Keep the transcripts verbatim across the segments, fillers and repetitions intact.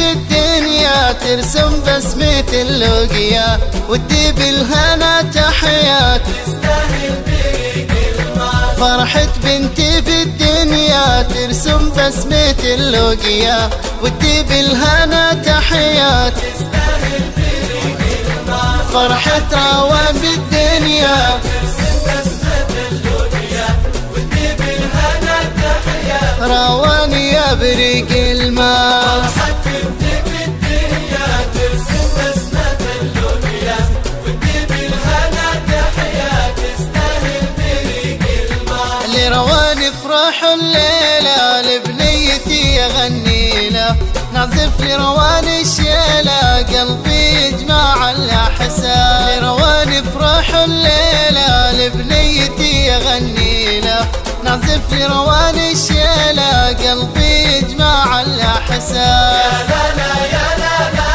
الدنيا ترسم بسمة اللقيا، ودي بالهنا تحيا تستاهل بيك المعز. فرحة بنتي في الدنيا ترسم بسمة اللقيا، ودي بالهنا تحيا تستاهل بيك المعز. فرحة روان بالدنيا ترسم بسمة اللقيا، ودي بالهنا تحيا روان يا بريق الماء. لروان افرح الليلة، لبنيتي اغنيله، نعزف لروان الشيلة، قلبي يجمع الاحسان. لروان افرح الليلة، لبنيتي اغنيله، نعزف لروان الشيلة، قلبي يجمع الاحسان. يا لا لا يا لا لا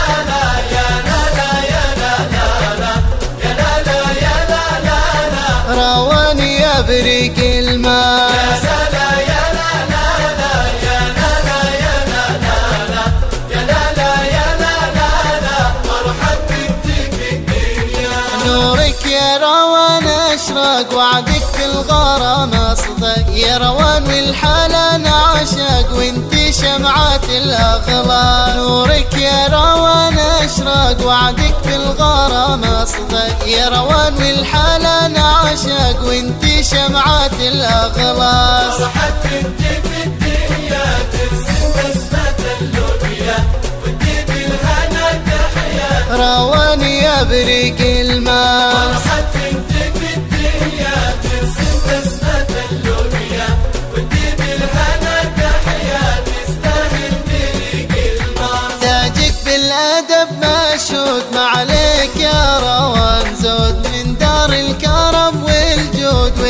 بريق الماء. يا سلا يا لا لا لا يا لا لا يا لا لا يا لا لا يا لا لا. فرحة بنتي في الدنيا، نورك يا روان اشرق، وعدك في الغرام اصدق. يا روان والحالة نعشق، وانتي شمعة الاغلال. نورك يا روان اشرق، وعدك في الغرام اصدق. يا روان والحالة نعشق، وانتي شمعات الاغلاس. فرحة بنتي في الدنيا ترسم بسمة اللقيا، ودي بالهنا تحيا روان يا بريق الماء. فرحة بنتي في الدنيا ترسم بسمة اللقيا، ودي بالهنا تحيا تستاهل بريق الماء. تاجك بالادب مشهود، ما عليك يا روان زود، من دار الكرم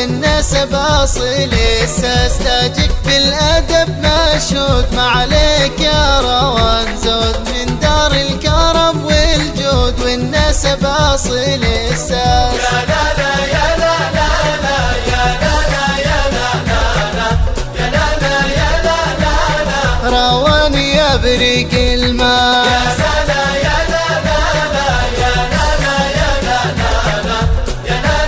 والنسب اصل الساس. تاجك بالادب مشهود، ما عليك يا روان زود، من دار الكرم والجود والنسب اصل الساس. يا لا لا يا لا لا يا لا لا يا لا لا يا لا لا يا لا لا. روان يا بريق الماء. يا سلا يا لا لا يا لا لا يا لا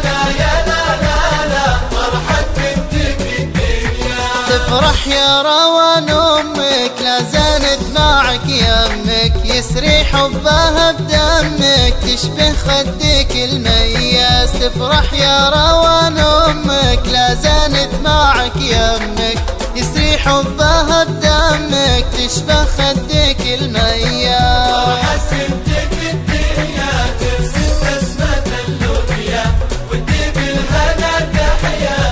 لا يا لا لا يا لا لا. فرحة بنتي في الدنيا، تفرح يا روان امك، لا زالت معك يمك، يسري حبها بدمك، تشبه خدك المياس. تفرح يا روان امك، لا زالت معك يمك، يسري حبها بدمك، تشبه خدك المياس.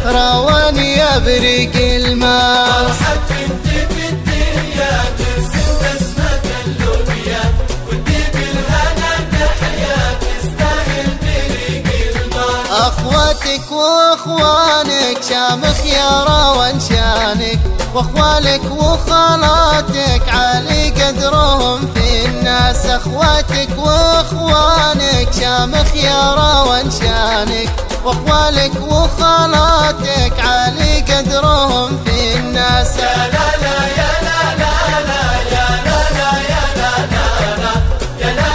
روان يا بريق الماء. فرحة بنتي في الدنيا ترسم بسمة اللقيا، ودي بالهنا تحيا تستاهل بريق الماء. اخواتك واخوانك شامخ يا روان شانك، واخوالك وخالاتك عالي قدرهم في الناس. اخواتك واخوانك شامخ يا روان شانك، واخوالك وخالاتك عالي قدرهم في الناس. يا لا لا يا لا لا يا لا لا يا لا لا يا لا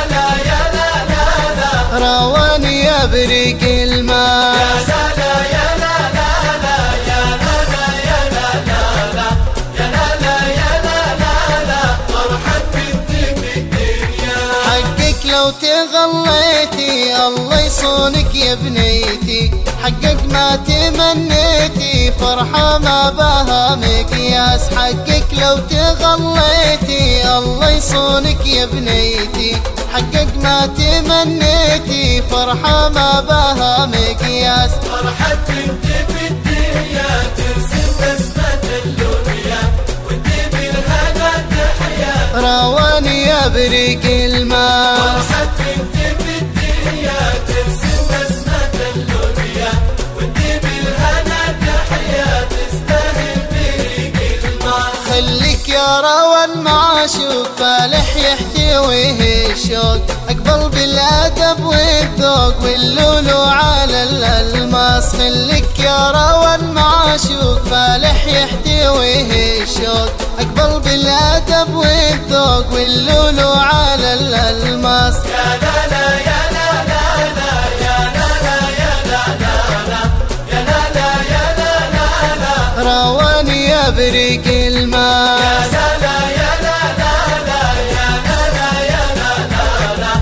لا يا لا لا. روان يا بريق الماء. يا سلا يا لا لا يا لا لا يا لا لا يا لا لا يا لا لا. فرحة بنتي في الدنيا، حقك لو تغليتي الله يصونك يا بنيتي، حقك ما تمنيتي، فرحة ما بها مقياس. حقك لو تغليتي الله يصونك يا بنيتي، حقك ما تمنيتي، فرحة ما بها مقياس. فرحة بنتي في الدنيا ترسم بسمة اللقيا، ودي بالهنا تحيا روان يا بريق الماء. فرحة بنتي في الدنيا ترسم بسمة اللقيا، خليك يا روان معشوق، فالح يحتويه الشوق، اقبل بالادب والذوق واللولو على الالماس. خليك يا روان معشوق، فالح يحتويه الشوق، اقبل بالأدب والذوق واللولو على الألماس. يا لا لا يا لا لا لا يا لا لا يا لا لا يا لا لا يا لا لا روان يبرق الماس. يا لا لا يا لا لا يا لا لا يا لا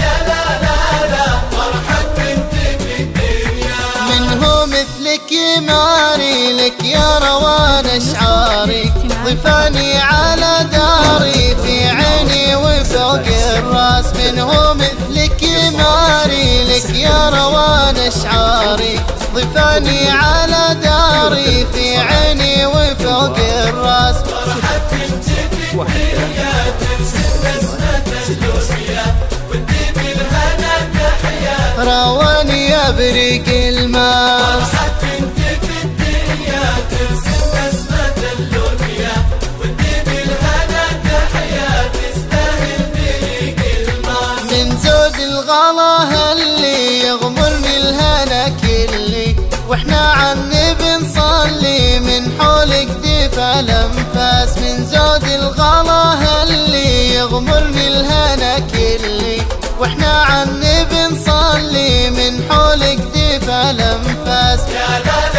يا لا يا لا فرحة بنتي في الدنيا منهم مثلك يماري لك يا روان اشعارك ضفاني على داري في عيني وفوق الراس. منه مثلك يماري لك يا روان اشعاري ضفاني على داري في عيني وفوق الراس. فرحة بنت في الدنيا ترسم بسمة اللوفية ودي بالهنا تحيا روان يبرق الماس. فرحة بنت في الدنيا ترسم بسمة اللوفية ودي بالهنا تحيا تستاهل بيك الماس. من زود الغلا هاللي يغمرني الهنا كلي واحنا عني بنصلي من حولك دفى الانفاس. من زود الغلا هاللي يغمرني الهنا كلي واحنا عني بنصلي من حولك دفى الانفاس.